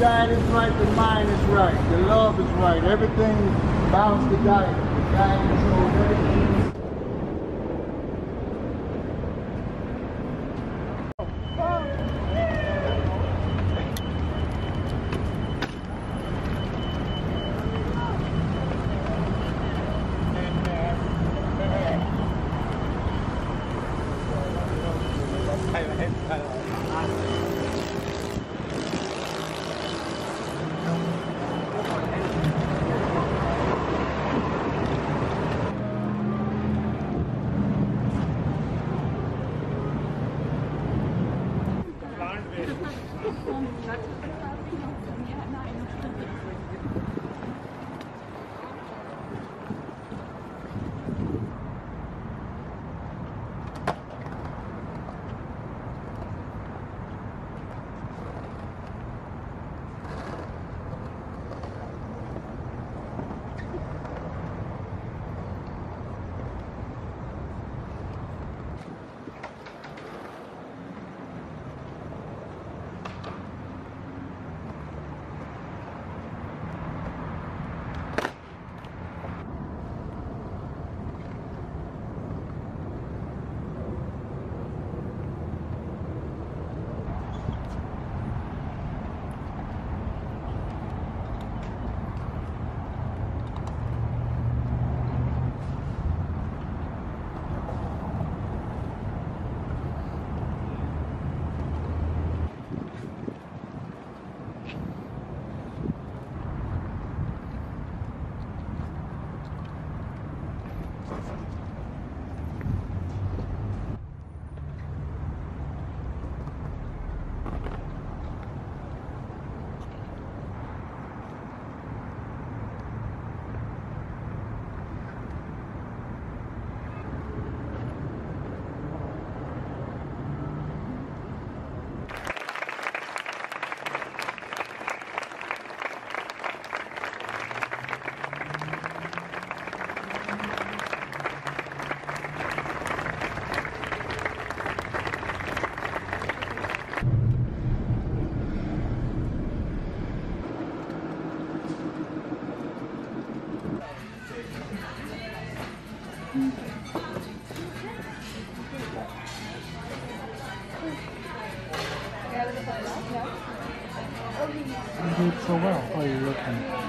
the diet is right, the mind is right, the love is right, everything bounces the diet. The diet controls everything. You did so well. Oh, you're looking.